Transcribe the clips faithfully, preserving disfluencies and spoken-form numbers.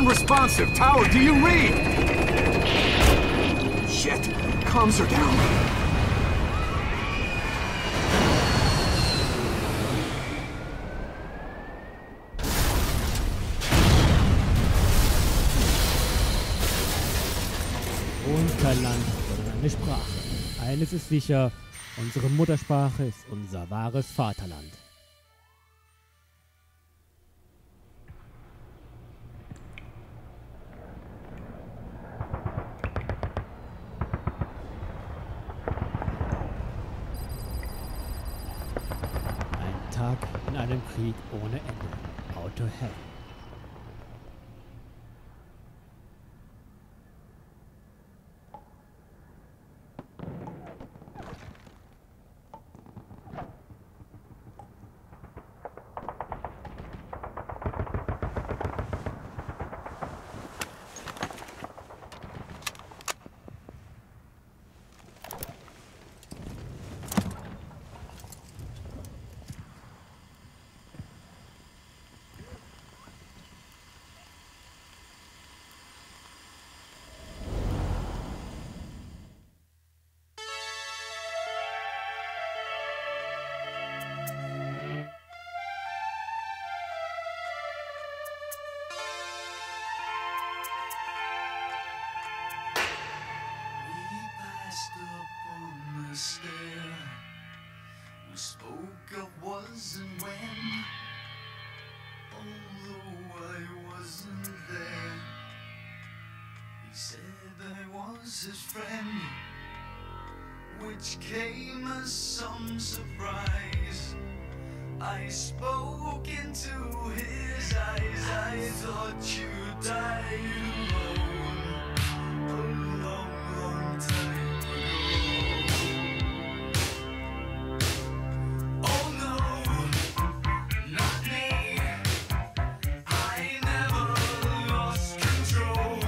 unresponsive. Tower, do you read? Shit, comms are down. Und kein Land oder eine Sprache. Eines ist sicher, unsere Muttersprache ist unser wahres Vaterland. Ein Tag in einem Krieg ohne Ende. Auto Hell. His friend, which came as some surprise. I spoke into his eyes. I thought you died alone a long, long time ago. Oh no, not me. I never lost control.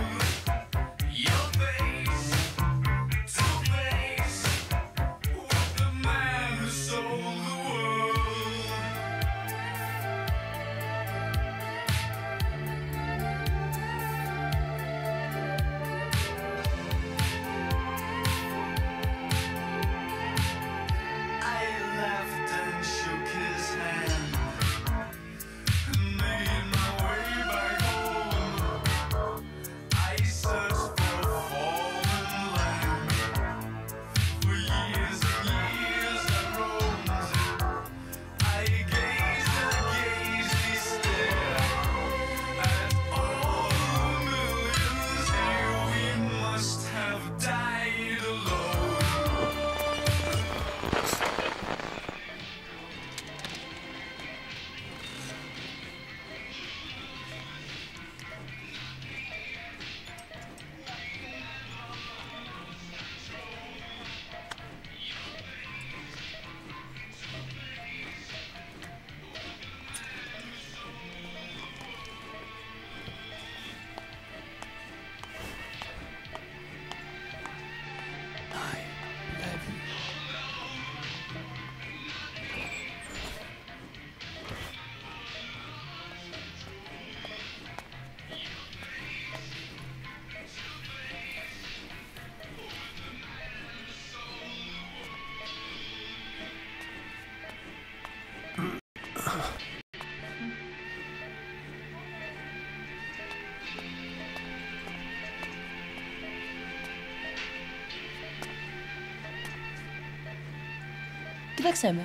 Wechseln.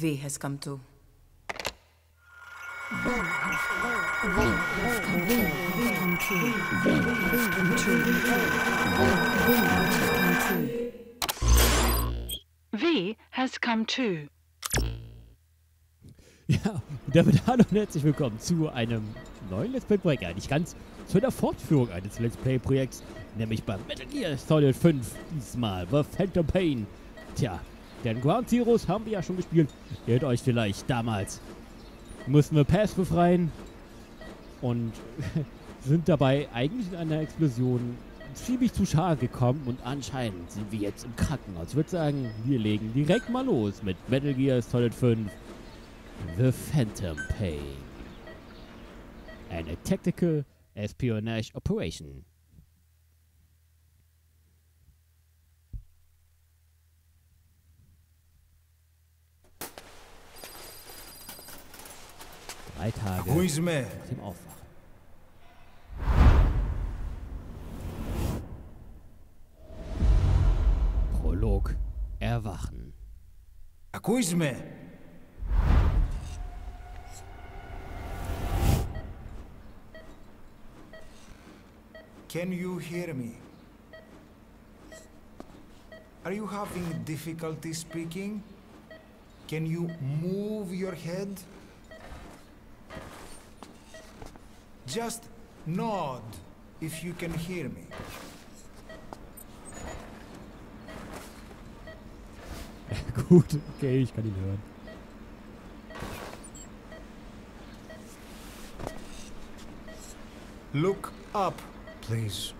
V has come to. V has come true. V has come true. V has come true. V has come true. V has come true. Ja, damit hallo und herzlich willkommen zu einem neuen Let's Play Projekt. Eigentlich ganz zu der Fortführung eines Let's Play-Projekts, nämlich bei Metal Gear Solid V, diesmal The Phantom Pain. Tja, denn Ground Zeroes haben wir ja schon gespielt. Ihr hört euch vielleicht damals. Mussten wir Pass befreien und sind dabei eigentlich in einer Explosion ziemlich zu Schaden gekommen und anscheinend sind wir jetzt im Krankenhaus. Ich würde sagen, wir legen direkt mal los mit Metal Gear Solid V The Phantom Pain. Eine Tactical Espionage Operation. Drei Tage nach dem Aufwachen. Prolog. Erwachen. Akuizme. Can you hear me? Are you having difficulty speaking? Can you move your head? Just nod if you can hear me. Gut, okay, ich kann ihn hören. Look up, please.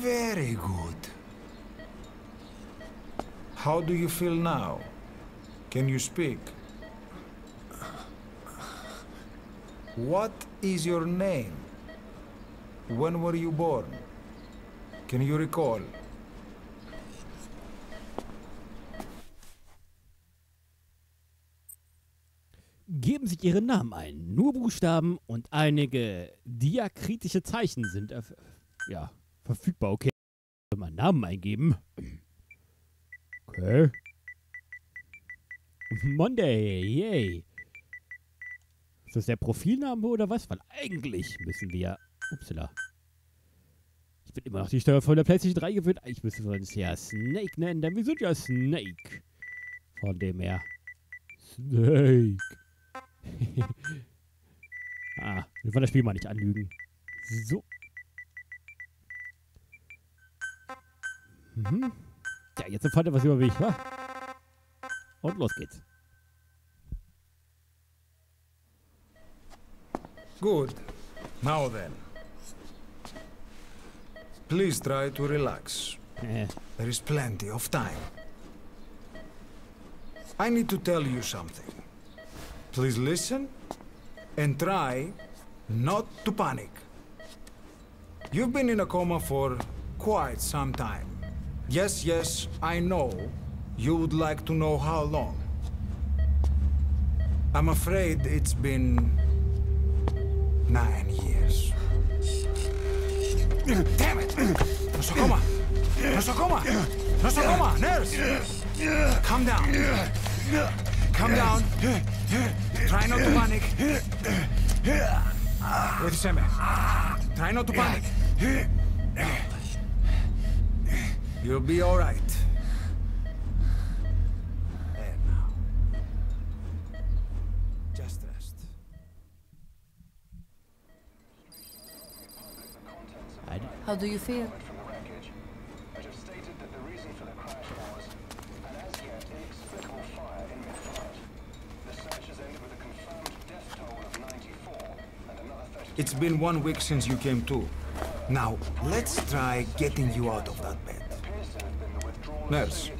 Very good. How do you feel now? Can you speak? What is your name? When were you born? Can you recall? Geben Sie Ihren Namen ein. Nur Buchstaben und einige diakritische Zeichen sind ja, verfügbar. Okay, ich will mal Namen eingeben. Okay. Monday, yay. Ist das der Profilname oder was? Weil eigentlich müssen wir... Upsala. Ich bin immer noch die Steuer von der PlayStation drei gewöhnt. Ich müsste uns ja Snake nennen, denn wir sind ja Snake. Von dem her. Snake. Ah, wir wollen das Spiel mal nicht anlügen. So. Mhm. Ja, jetzt erfahrt ihr was über mich, wa? Und los geht's. Gut. Now then. Please try to relax. Yeah. There is plenty of time. I need to tell you something. Please listen and try not to panic. You've been in a coma for quite some time. Yes, yes, I know. You would like to know how long. I'm afraid it's been nine years. Damn it! Nosocoma! Nosocoma! Nosocoma! Nurse! Calm down. Calm down. Try not to panic. Wait a second. Try not to panic. You'll be all right. And now, just rest. How do you feel? It's been one week since you came to. Now, let's try getting you out of that bed. Nurse.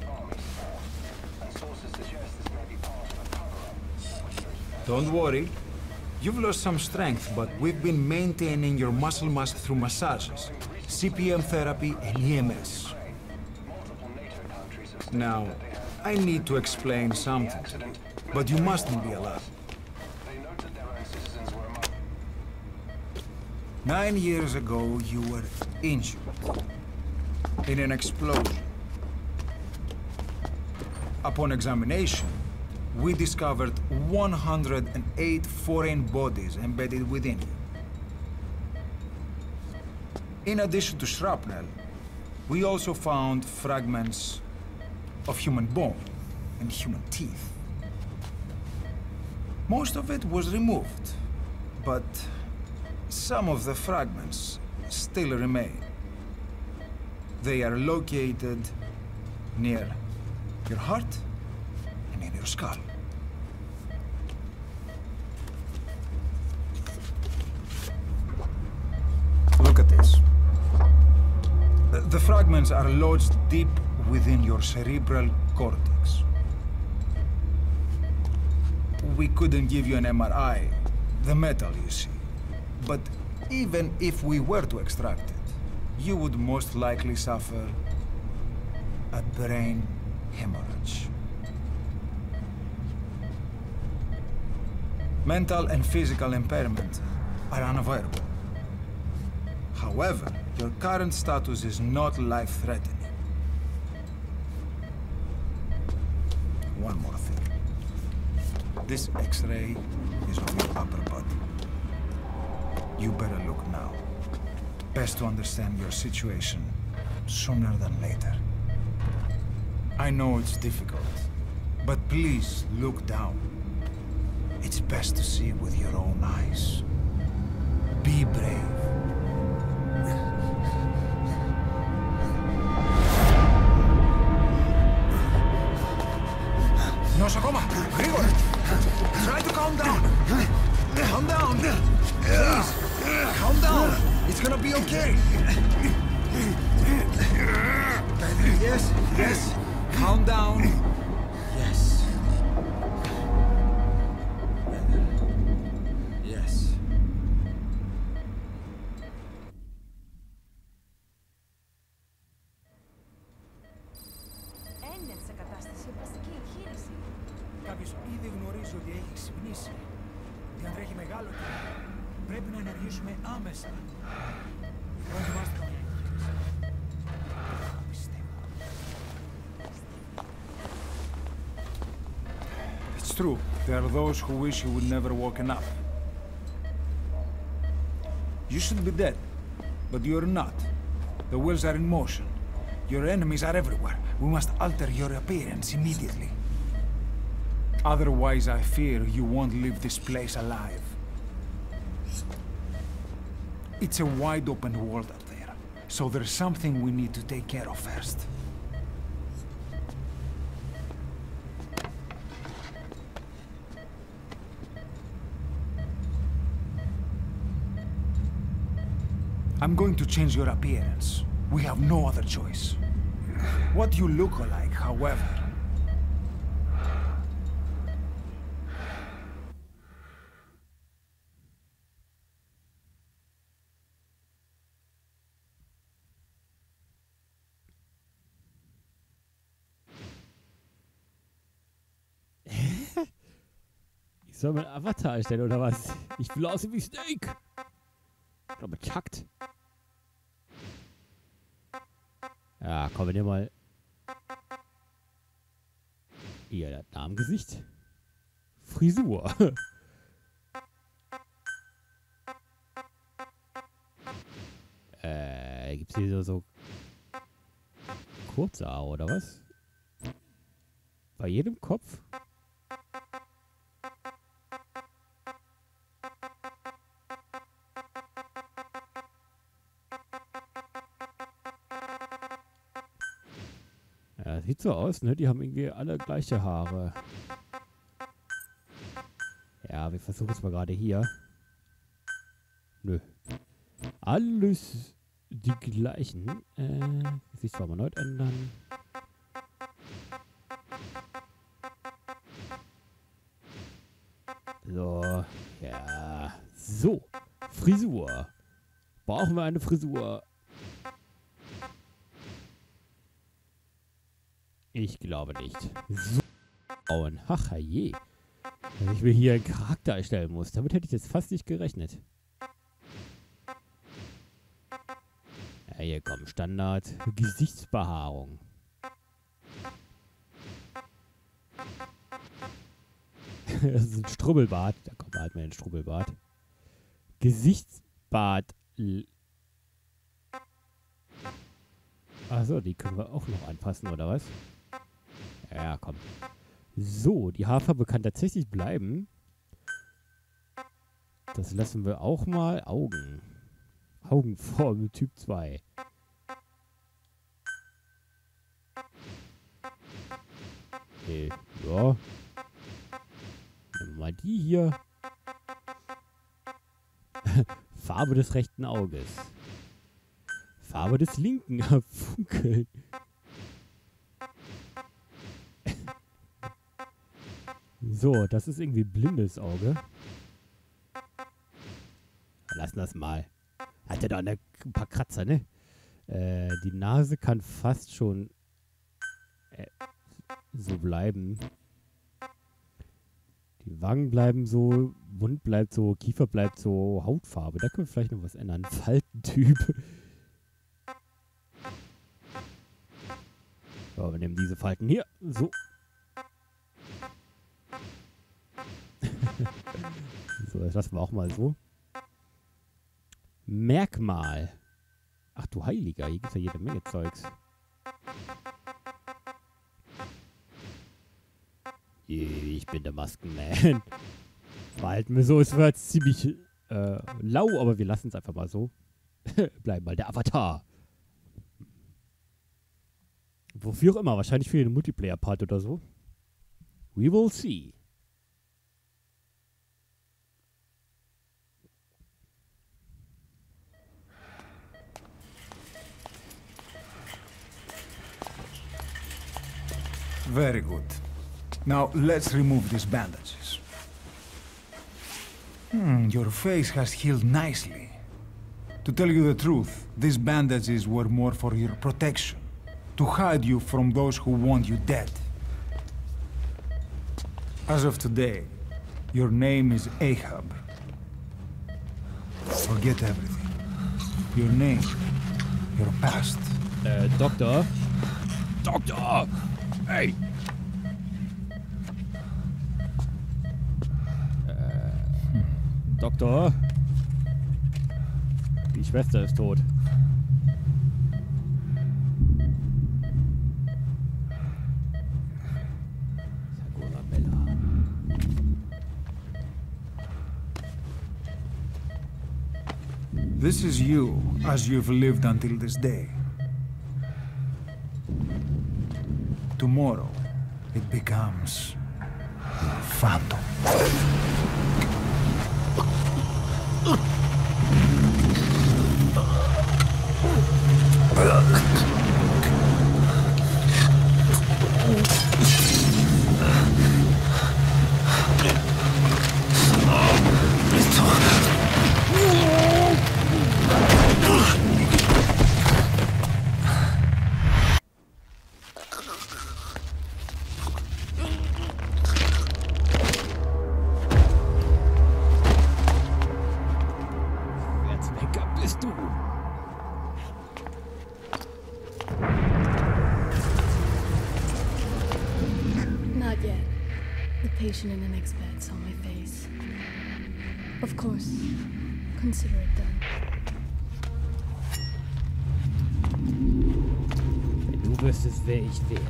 Don't worry. You've lost some strength, but we've been maintaining your muscle mass through massages, C P M therapy, and E M S. Now, I need to explain something, but you mustn't be alarmed. Nine years ago, you were injured in an explosion. Upon examination, we discovered one hundred eight foreign bodies embedded within you. In addition to shrapnel, we also found fragments of human bone. and human teeth. Most of it was removed, but some of the fragments still remain. They are located near your heart and in your skull. Look at this. The fragments are lodged deep within your cerebral cortex. We couldn't give you an M R I, the metal you see. But even if we were to extract it, you would most likely suffer a brain hemorrhage. Mental and physical impairment are unavoidable. However, your current status is not life-threatening. One more thing. This X-ray is of your upper body. You better look now. Best to understand your situation sooner than later. I know it's difficult, but please look down. It's best to see with your own eyes. Be brave. No, Sakoma, Grigor, try to calm down. Calm down. Please, calm down. It's gonna be okay. Yes, yes. Calm down. Yes. Yes. Κάποιος ήδη γνωρίζει ότι έχει ξυπνήσει. Διατρέχει μεγάλο κίνδυνο. Πρέπει να ενεργήσουμε άμεσα. It's true. There are those who wish he would never woken up. You should be dead, but you're not. The wheels are in motion. Your enemies are everywhere. We must alter your appearance immediately. Otherwise, I fear you won't leave this place alive. It's a wide-open world out there, so there's something we need to take care of first. I'm going to change your appearance. We have no other choice. What you look like, however, soll mein Avatar erstellen, oder was? Ich will aussehen wie Snake! Ich glaube, Takt. Ja, komm, wenn ihr mal... Ihr, das Namengesicht. Frisur. äh, gibt's hier so... so kurze Haare, oder was? Bei jedem Kopf? Sieht so aus, ne? Die haben irgendwie alle gleiche Haare. Ja, wir versuchen es mal gerade hier. Nö. Alles die gleichen. Äh, Gesicht wollen wir erneut ändern. So. Ja. So. Frisur. Brauchen wir eine Frisur? Ich glaube nicht. So. Ach, je. Dass ich mir hier einen Charakter erstellen muss. Damit hätte ich jetzt fast nicht gerechnet. Ja, hier kommt Standard. Gesichtsbehaarung. Das ist ein Strubbelbart. Da kommt halt mal ein Strubbelbart. Gesichtsbart. Achso, die können wir auch noch anpassen, oder was? Ja, komm. So, die Haarfarbe kann tatsächlich bleiben. Das lassen wir auch mal. Augen. Augenform Typ zwei. Okay, ja. Nehmen wir mal die hier. Farbe des rechten Auges. Farbe des linken. Funkeln. So, das ist irgendwie blindes Auge. Lassen das mal. Hat ja doch eine, ein paar Kratzer, ne? Äh, die Nase kann fast schon äh, so bleiben. Die Wangen bleiben so, Mund bleibt so, Kiefer bleibt so, Hautfarbe. Da können wir vielleicht noch was ändern. Faltentyp. So, wir nehmen diese Falten hier. So. So, das lassen wir auch mal so. Merkmal. Ach du Heiliger, hier gibt es ja jede Menge Zeugs. Je, ich bin der Maskenman. Verhalten wir so, es war jetzt ziemlich äh, lau, aber wir lassen es einfach mal so. Bleiben mal der Avatar. Wofür auch immer, wahrscheinlich für den Multiplayer-Part oder so. We will see. Very good. Now let's remove these bandages. Hmm, your face has healed nicely. To tell you the truth, these bandages were more for your protection, to hide you from those who want you dead. As of today, your name is Ahab. Forget everything. Your name, your past. Uh, doctor? Doctor! Hey! Äh, Doktor? Die Schwester ist tot. This is you, as you've lived until this day. Tomorrow, it becomes the Phantom. In the next bed saw my face. Of course, consider it done. Wenn du wüsstest, wer ich wäre.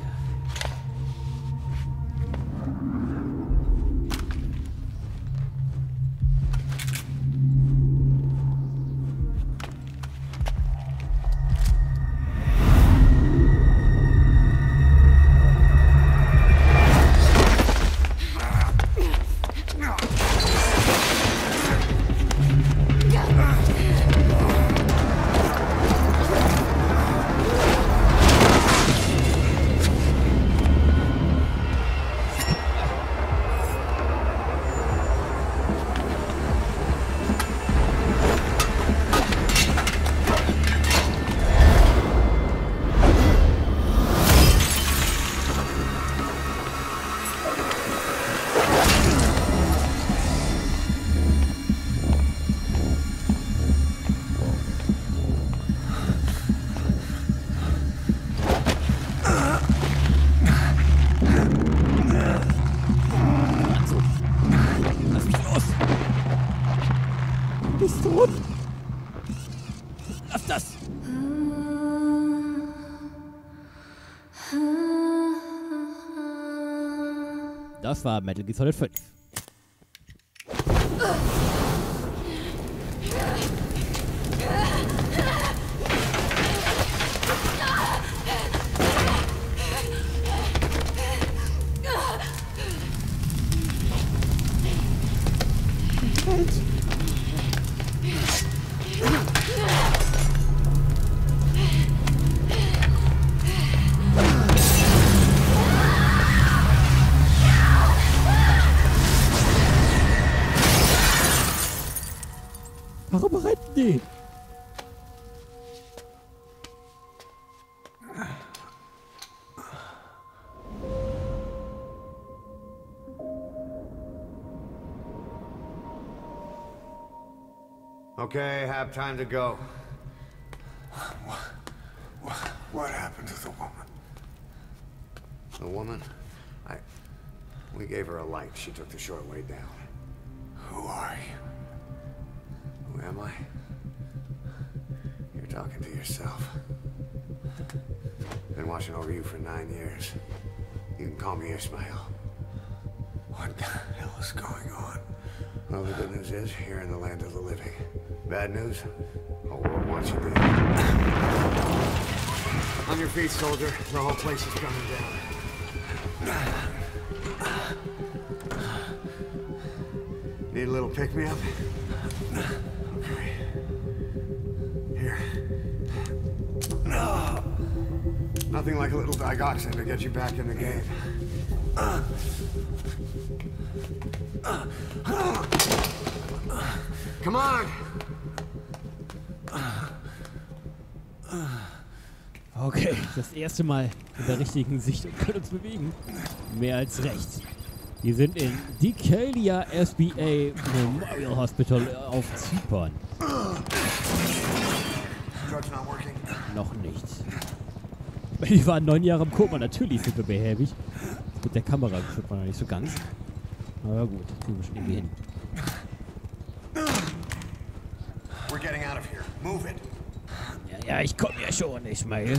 Das war Metal Gear Solid fünf. Warum retten die? Okay, have time to go. What, what, what happened to the woman? The woman? I... We gave her a light. She took the short way down. Who are you? Who am I? You're talking to yourself. Been watching over you for nine years. You can call me Ishmael. What the hell is going on? Well, the good news is, you're in the land of the living. Bad news? Oh, we'll watch you be. On your feet, soldier. The whole place is coming down. Need a little pick-me-up? Okay. Here. Nothing like a little digoxin to get you back in the game. Come on! Okay, das erste Mal in der richtigen Sicht und können uns bewegen. Mehr als recht. Wir sind in Dekalia S B A Memorial Hospital auf Zypern. Noch nicht. Ich war neun Jahre im Koma, natürlich sind wir behäbig. Mit der Kamera guckt man noch nicht so ganz. Aber gut, das kriegen wir schon irgendwie hin. Ja, ja, ich komme ja schon, Ishmael.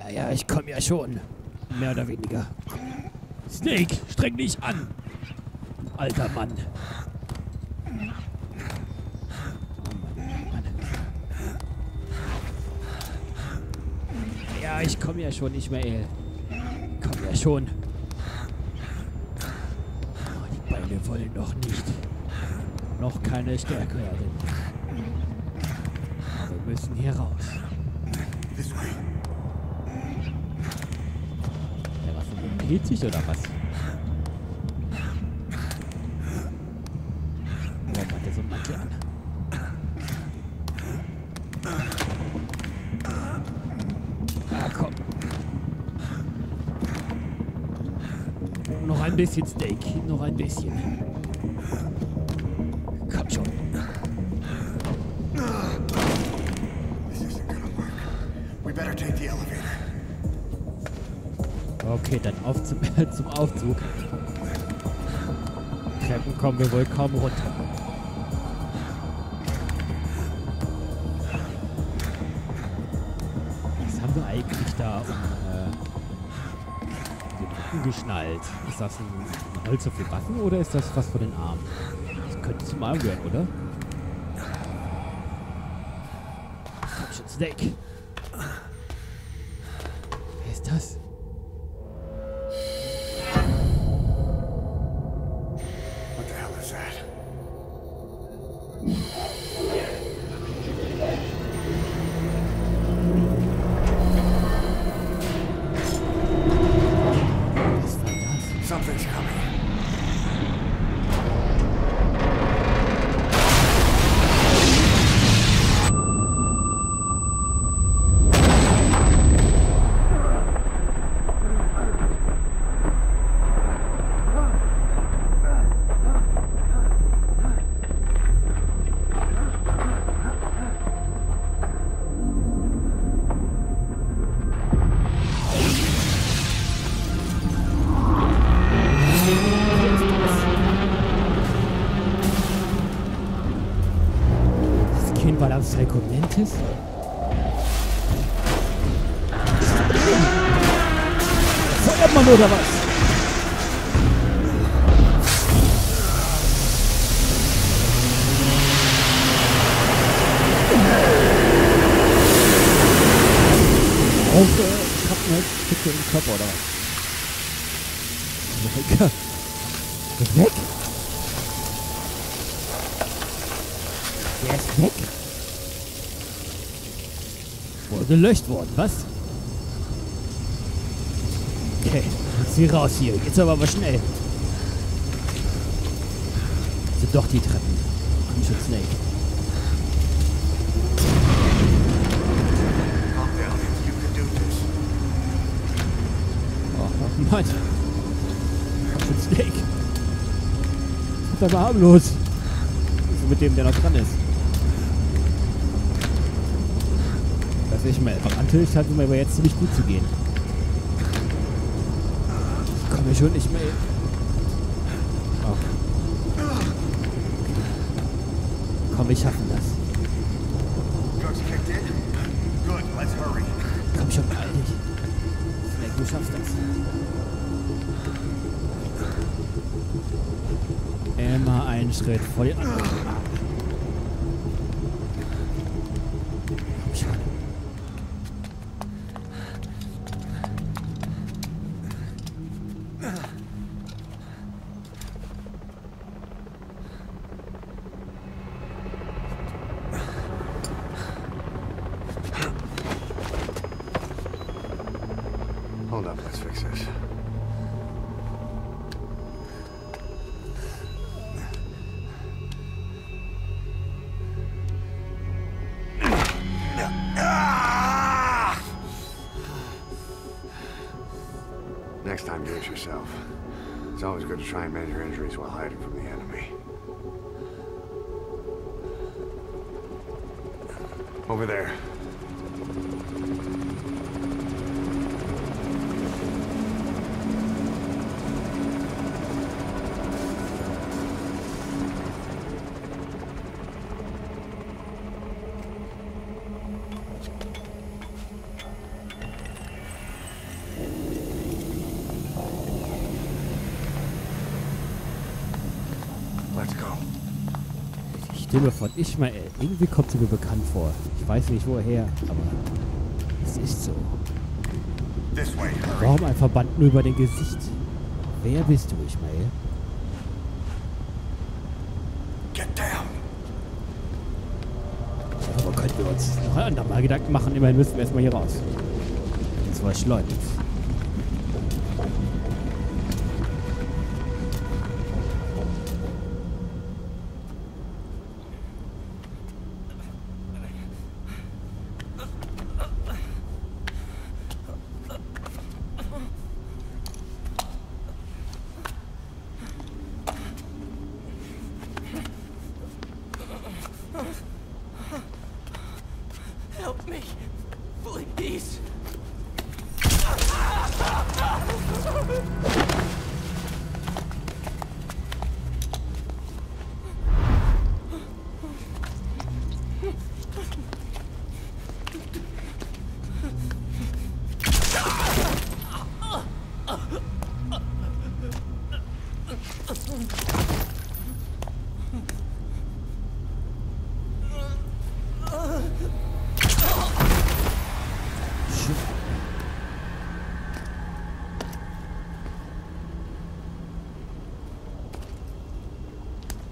Ja, ja, ich komme ja schon. Mehr oder weniger. Snake, streng dich an! Alter Mann. Oh Mann, oh Mann. Ja, ich komme ja schon nicht mehr, ey. Komm ja schon. Oh, die Beine wollen noch nicht. Noch keine Stärke werden. Wir müssen hier raus. Ja, was denn? Geht sich oder was? Ein bisschen Steak, noch ein bisschen. Komm schon. Okay, dann auf zum, zum Aufzug. Treppen kommen wir wohl kaum runter. Was haben wir eigentlich da? Um, äh geschnallt. Ist das ein Holz für Waffen oder ist das was von den Armen? Das könnte zum Arm gehören, oder? Komm schon, Snake! Wer ist das? What the hell is that? Balance Rekonentes. Feuert man oder was? Oh, äh, ich hab ne Stücke im Körper oder was? Weg! Weg! Der ist weg! Wurde gelöscht worden, was? Okay, jetzt hier raus hier. Jetzt aber mal schnell. Das sind doch die Treppen. Komm schon, Snake. Oh, Mann. Komm schon, Snake. Das ist aber harmlos. Also mit dem, der noch dran ist. Das ist Ishmael. Aber natürlich scheint es mir aber jetzt ziemlich gut zu gehen. Ich komme schon nicht mehr. Oh. Komm, wir schaffen das. Komm schon, beeil dich. Snake, du schaffst das. Immer einen Schritt vor den anderen. Hold up, let's fix this. Next time, do it yourself. It's always good to try and measure injuries while hiding from the enemy. Over there. Die Stimme von Ishmael, irgendwie kommt sie mir bekannt vor. Ich weiß nicht woher, aber es ist so. Warum ein Verband nur über den Gesicht? Wer bist du, Ishmael? Get down. Aber können wir uns noch ein andermal Gedanken machen? Immerhin müssen wir erstmal hier raus. Jetzt war schleunigst. Help me, please.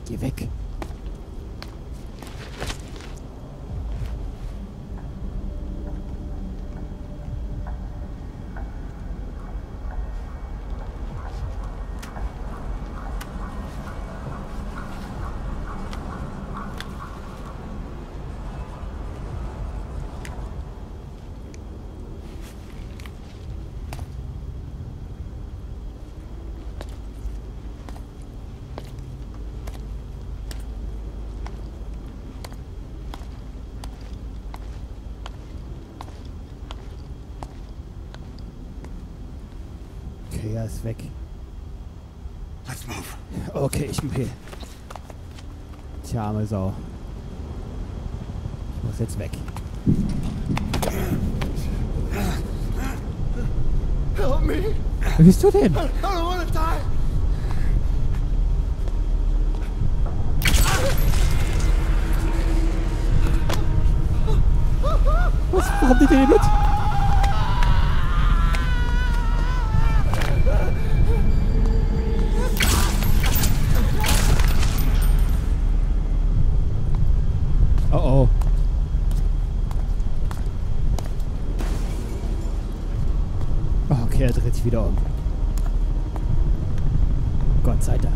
Geh weg. Ja, ist weg. Let's move. Okay, ich bin hier. Tja, arme Sau. Ich muss jetzt weg. Help me. Wer bist du denn? Was? Warum nicht denn mit? Oh oh. Okay, er dreht sich wieder um. Gott sei Dank.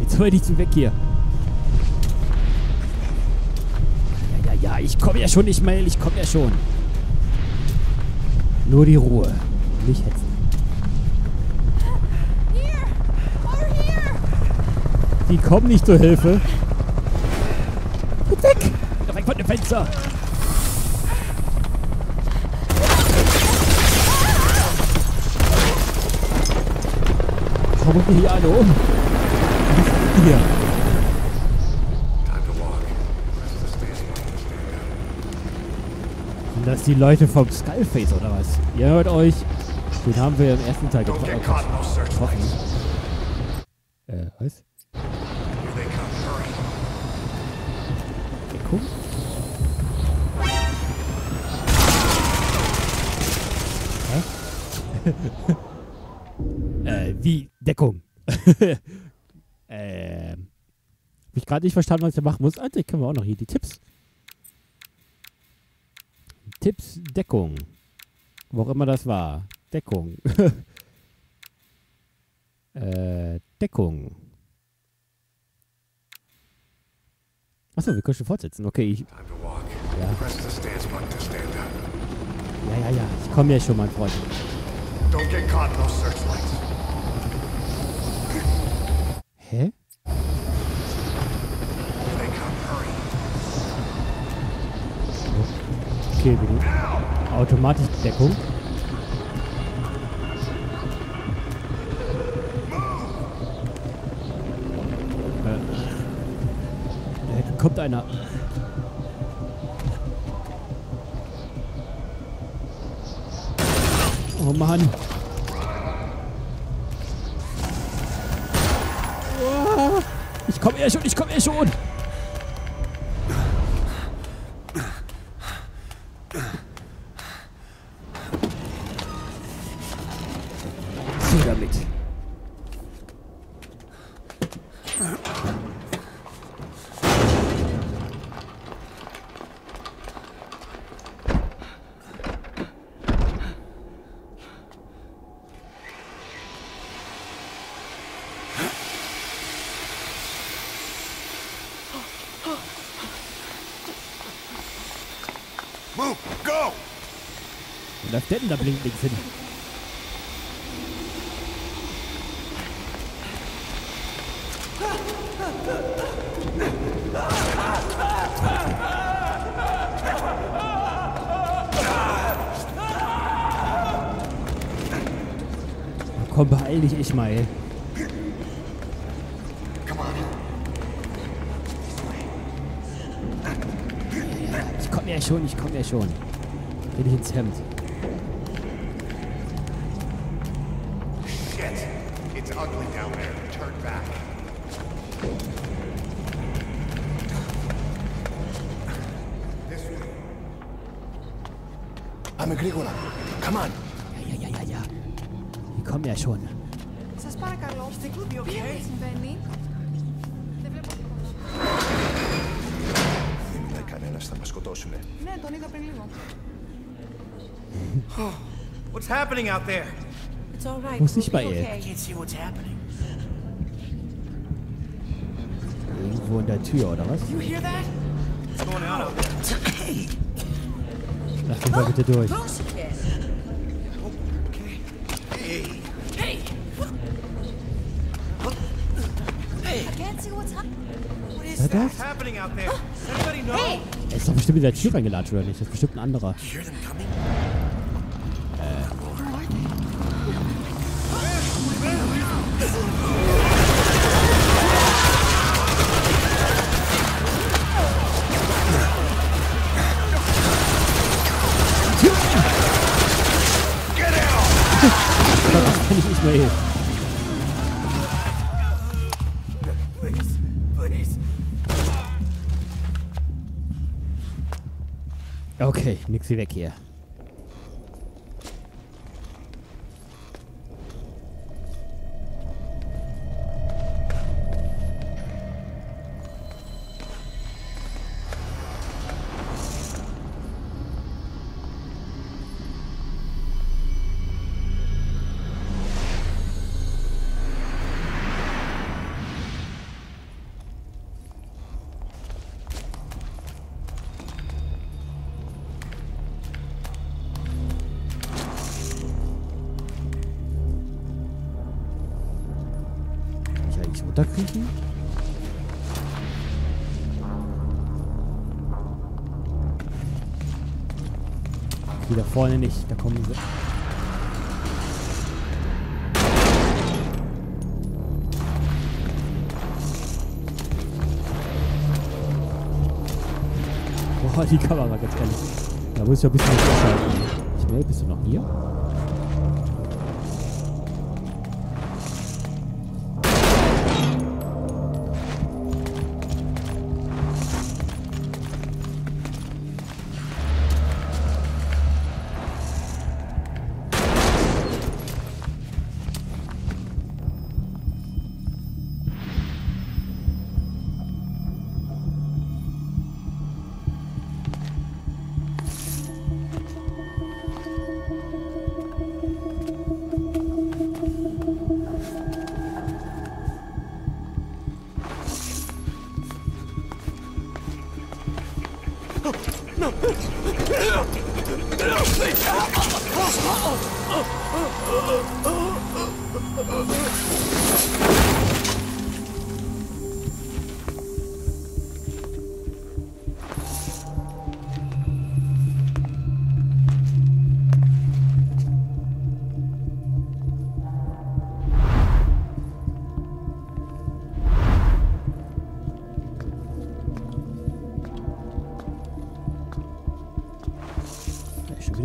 Jetzt hol dich zu weg hier. Ja, ja, ja, ich komme ja schon, Ishmael, ich komme ja schon. Nur die Ruhe. Nicht hetzen. Die kommen nicht zur Hilfe. Weg! Weg von dem Fenster! Warum sind hier alle um? Was ist hier? Sind das die Leute vom Skullface oder was? Ihr hört euch, den haben wir im ersten Teil getroffen. Äh, was? Cool. äh, wie Deckung. äh, hab ich gerade nicht verstanden, was ich machen muss. Alter, ich können wir auch noch hier die Tipps. Tipps Deckung. Wo auch immer das war. Deckung. äh, Deckung. Achso, wir können schon fortsetzen. Okay, ich... Ja, ja, ja. ja. Ich komme ja schon, mein Freund. Hä? Okay, bitte. Automatische Deckung. Kommt einer. Oh Mann. Oh, ich komme eh schon, ich komme eh schon. So damit. Läuft der denn da blinkt links hin? Komm, beeil dich, Ishmael. Ich komm ja schon, ich komm ja schon. Geh dich ins Hemd. Ja schon. What's happening out there? It's all right. Muss nicht bei ihr. Irgendwo in der Tür oder was? Lass mal bitte durch. Das? Er ist doch bestimmt in der Tür reingelatscht, oder nicht? Das ist bestimmt ein anderer. nee. Okay, nix wie weg hier. Runterkriechen? Die da vorne nicht, da kommen sie. Boah, die Kamera, ganz ehrlich. Da muss ich ja ein bisschen ausschalten. Ishmael, bist du noch hier?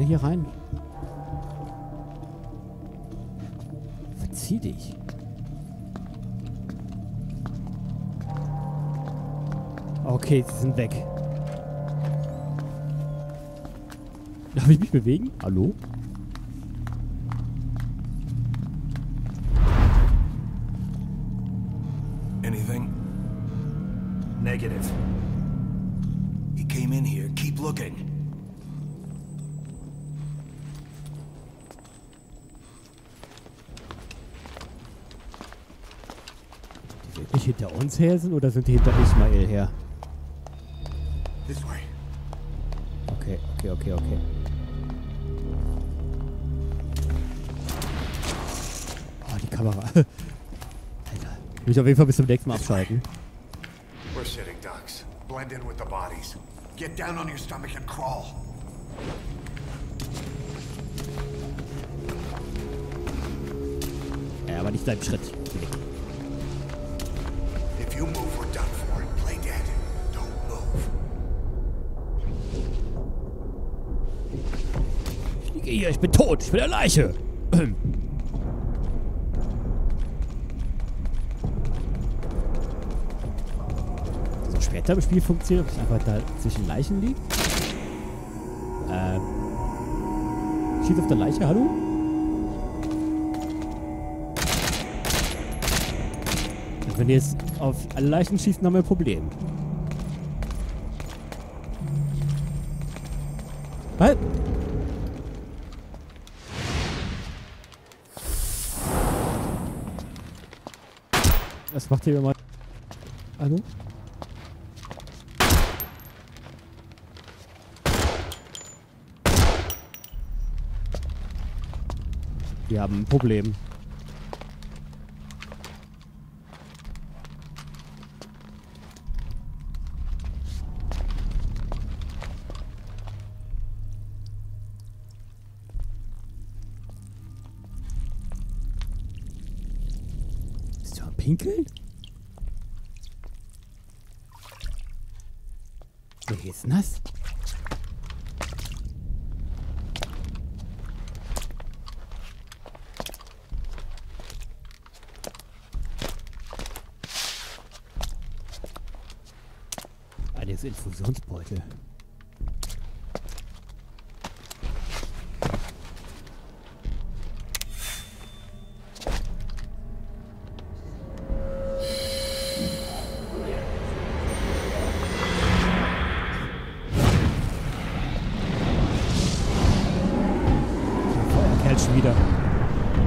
Hier rein. Verzieh dich. Okay, sie sind weg. Darf ich mich bewegen? Hallo? Anything? Negative. He came in here. Keep looking. Hinter uns her sind oder sind die hinter Ishmael her? Okay, okay, okay, okay. Oh, die Kamera. Alter. Ich muss auf jeden Fall bis zum nächsten Mal abschalten. We're sitting ducks. Blend in with the bodies. Get down on your stomach and crawl. Ja, aber nicht dein Schritt. Okay. You move, we're done for. Play dead. Don't move. Ich liege hier, ich bin tot, ich bin eine Leiche. So später im Spiel funktioniert, ob ich einfach da zwischen Leichen liege. Ähm. Schieß auf der Leiche, hallo? Wenn die jetzt auf alle Leichen schießen, haben wir ein Problem. Halt! Das macht hier immer... Hallo? Wir haben ein Problem. Pinkeln? Wer hier ist nass? alles Infusionsbeutel.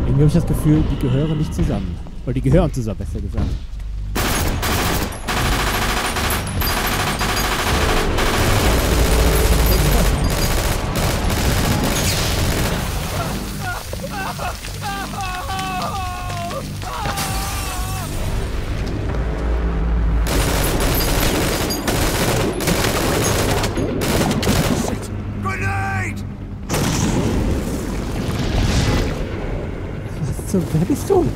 Irgendwie habe ich das Gefühl, die gehören nicht zusammen. Oder die gehören zusammen, besser gesagt. So, wer bist du?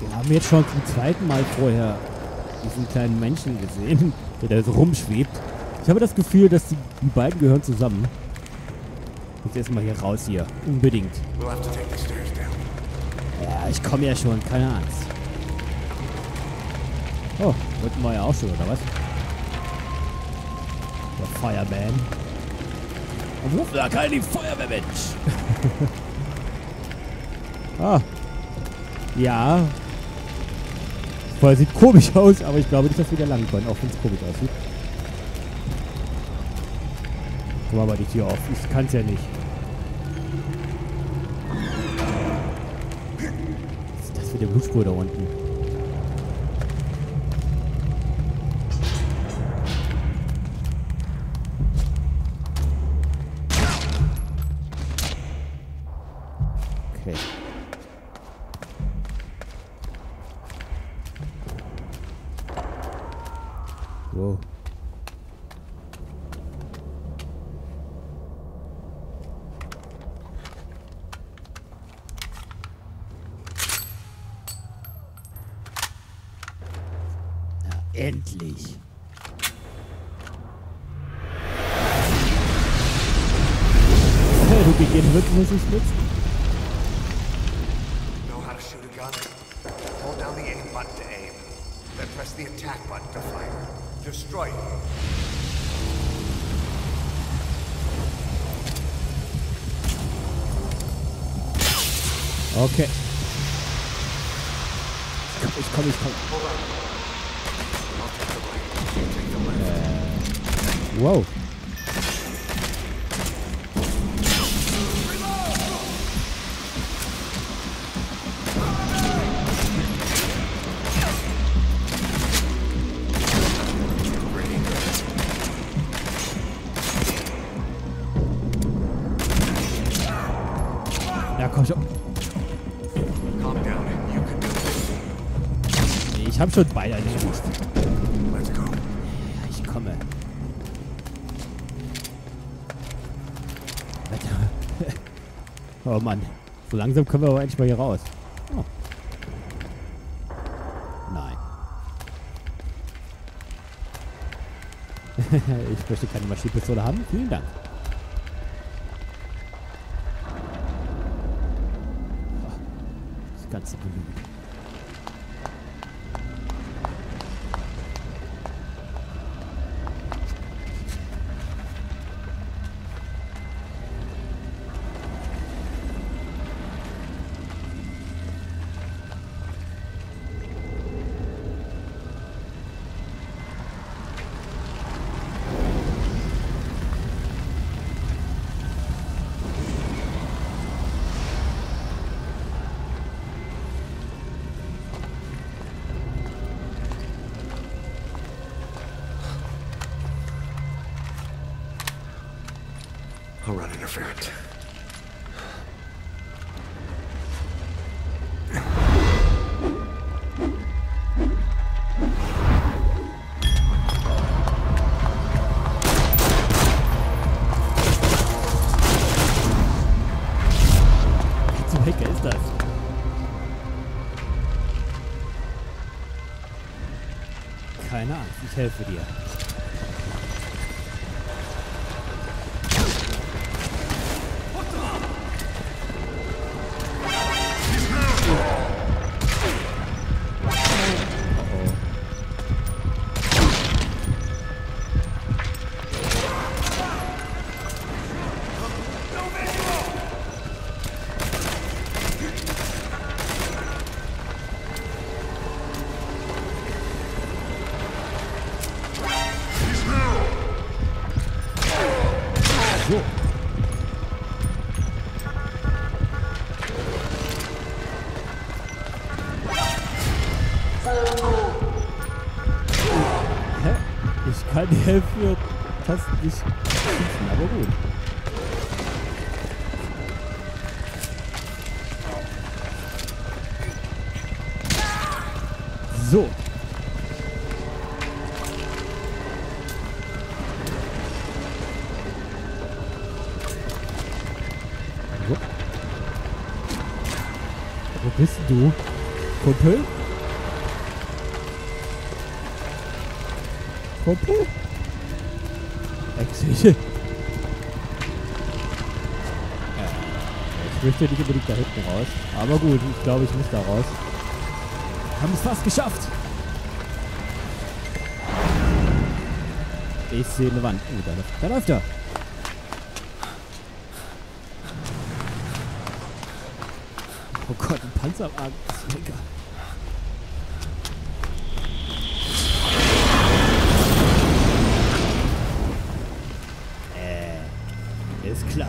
Wir haben jetzt schon zum zweiten Mal vorher diesen kleinen Menschen gesehen, der da so rumschwebt. Ich habe das Gefühl, dass die, die beiden gehören zusammen. Jetzt erstmal hier raus hier. Unbedingt. Ja, ich komme ja schon, keine Angst. Oh, wollten wir ja auch schon, oder was? Der Fireman. Und da kann die Feuerwehrmensch. Ah. Ja. Weil sieht komisch aus, aber ich glaube nicht, dass wir da lang können, auch wenn es komisch aussieht. Guck mal, mal die Tür auf. Ich kann es ja nicht. Was ist das für eine Blutspur da unten? Okay. Wow. Na, endlich. Du gehst wirklich, muss ich nutzen. press the attack button to fire. Destroy it. Okay. Ich komme, ich komme. Äh. Wow. Ja, komm schon. Ich hab schon beide erledigt. Ja, ich komme. Oh Mann. So langsam können wir aber endlich mal hier raus. Oh. Nein. Ich möchte keine Maschinenpistole haben. Vielen Dank. Das ganze Blut. I'll run interference. Zum Hecker ist das? Keine Angst, ich helfe dir. Ich kann die Hälfte fast nicht schießen, aber gut. So. So. Wo bist du, Kumpel? Kumpel? Exit. Äh, ich möchte nicht unbedingt da hinten raus. Aber gut, ich glaube, ich muss da raus. Wir haben es fast geschafft. Ich sehe eine Wand. Oh, da, läuft, da läuft er. Oh Gott, ein Panzer am Arm. Das ist lecker. Ist klar.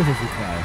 Das ist egal.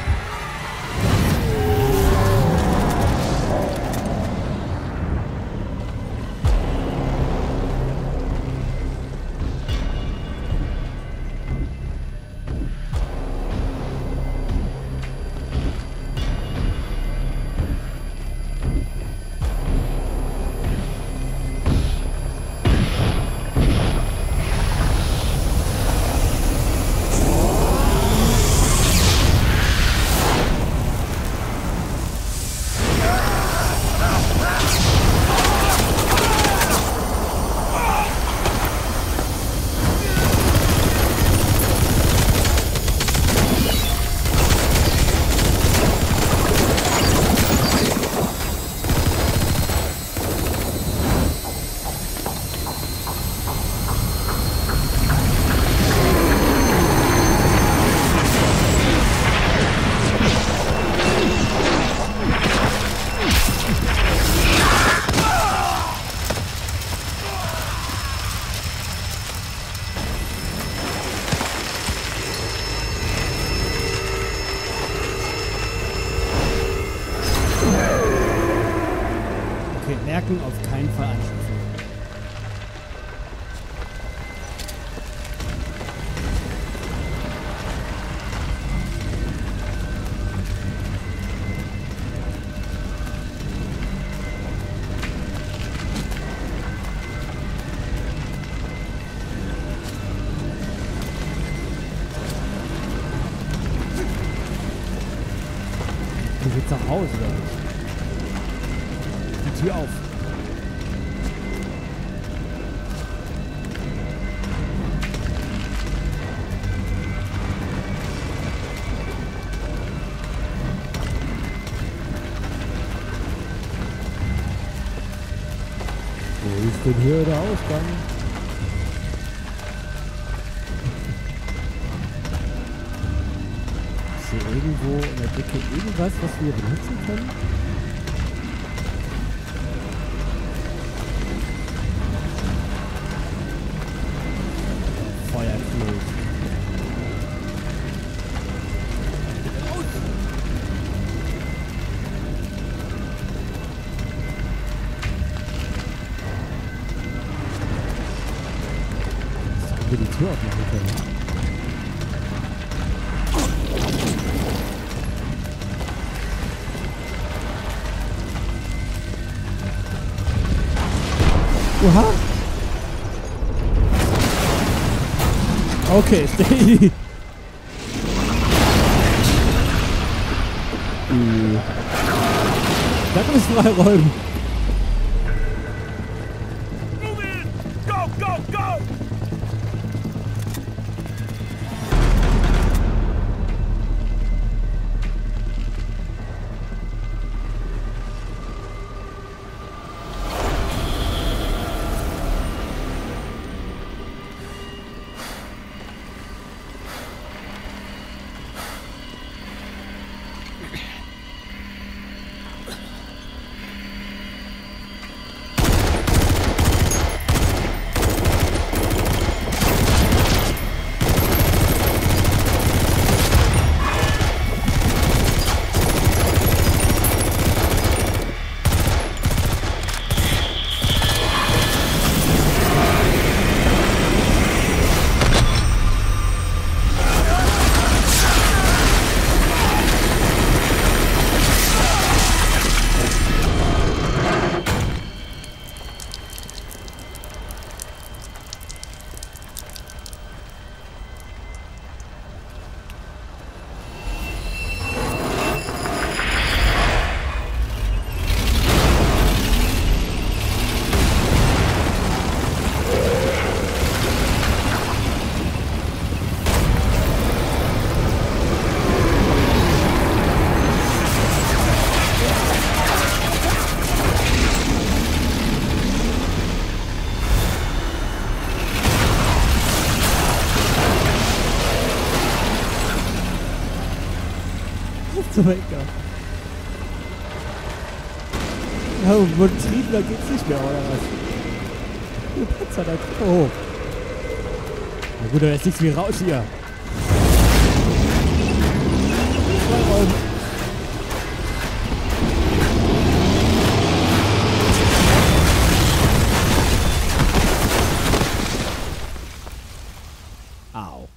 keinen Fall anschaffen. Nach Hause. Die Tür auf. Wo ist denn hier der Ausgang? Irgendwo in der Decke irgendwas, was wir benutzen können? Feuerflug. Jetzt können wir die Tür aufmachen können. Oha! Okay, stay! Da müssen wir freiräumen! Move in! Go, go, go! Oh, Triebler geht's nicht mehr, oder was? Du kannst da Treppe hoch. Na gut, da ist nichts wie raus hier. Au.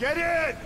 Get in!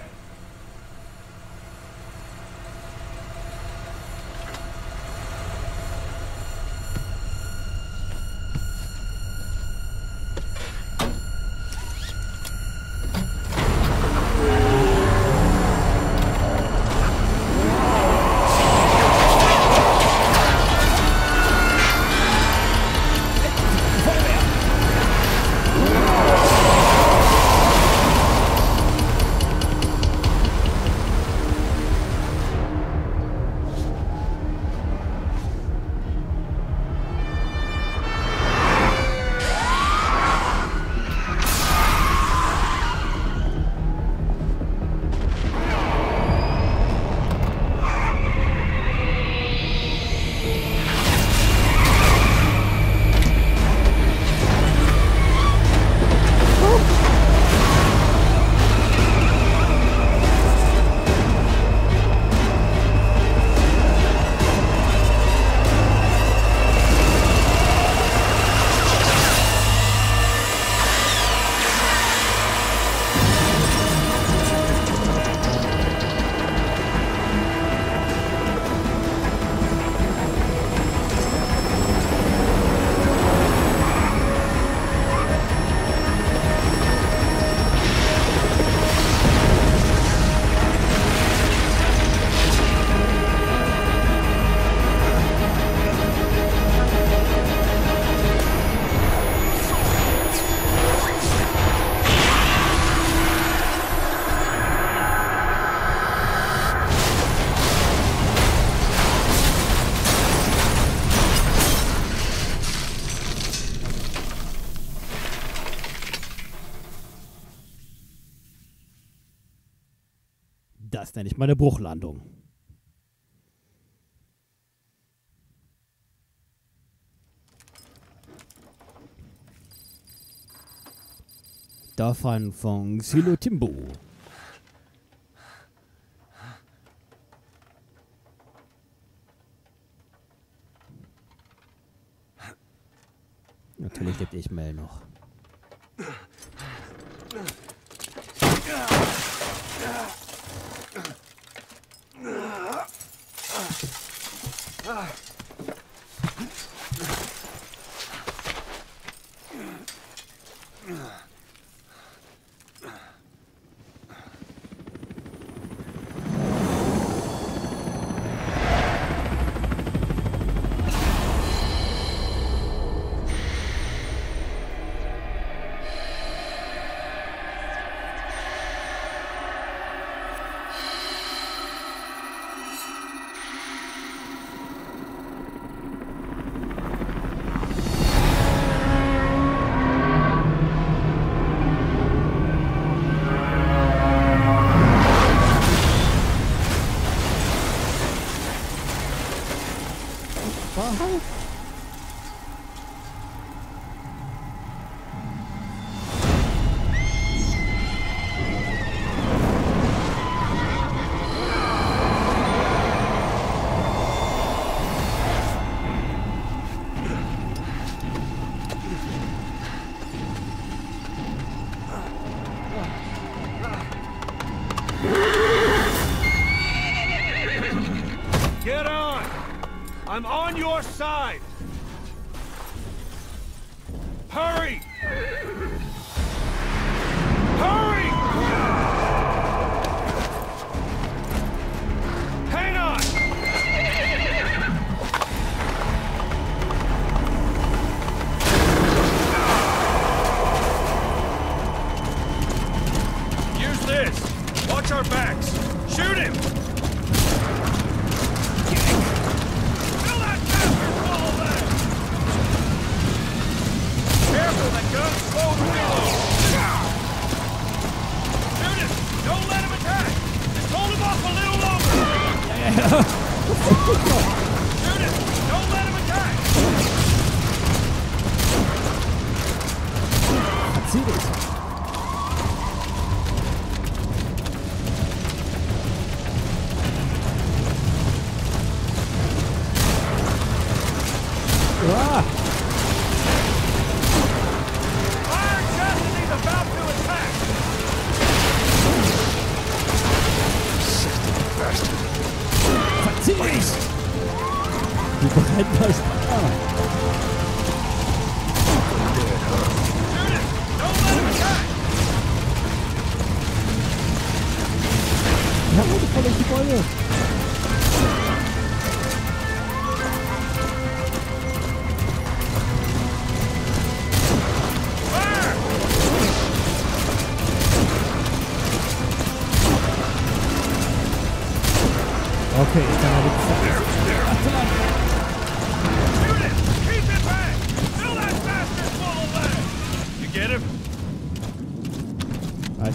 Das nenne ich mal eine Bruchlandung. Davon von Silo Timbo. Natürlich lebt Ishmael noch. I'm on your side! Hurry! Hurry! Hang on! Use this! Watch our backs! Shoot him!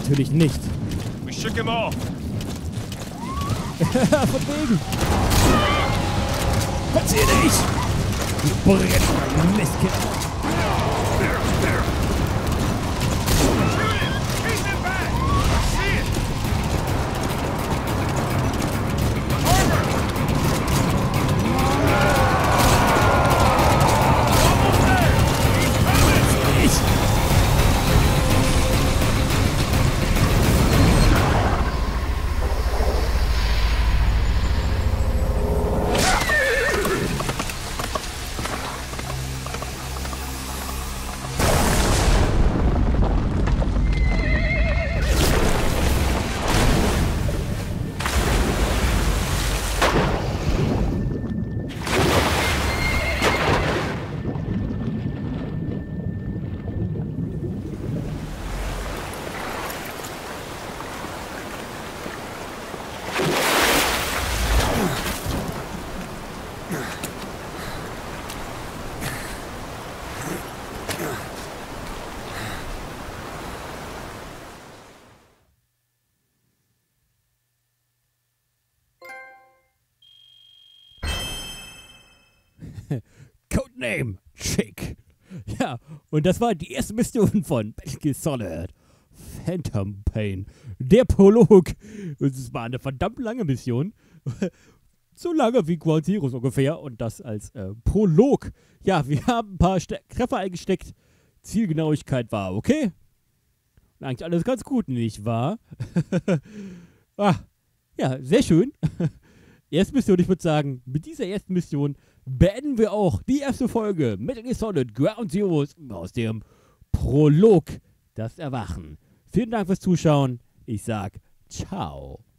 Natürlich nicht. We shook him off. Von wegen. Verzieh dich! Die brennenden Mistkinder. mitnehmen. Schick. Ja, und das war die erste Mission von Metal Gear Solid Phantom Pain. Der Prolog. Und es war eine verdammt lange Mission. So lange wie Ground Zeroes ungefähr. Und das als äh, Prolog. Ja, wir haben ein paar Ste Treffer eingesteckt. Zielgenauigkeit war okay. Und eigentlich alles ganz gut, nicht wahr? Ah, ja, sehr schön. Erste Mission, ich würde sagen, mit dieser ersten Mission beenden wir auch die erste Folge Metal Gear Solid Ground Zeroes aus dem Prolog Das Erwachen. Vielen Dank fürs Zuschauen. Ich sag ciao.